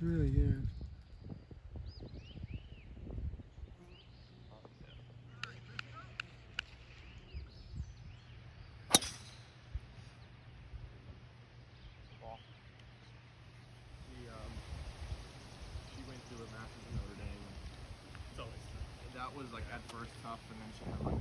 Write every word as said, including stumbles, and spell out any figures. It really is. That was like at first tough, and then she had like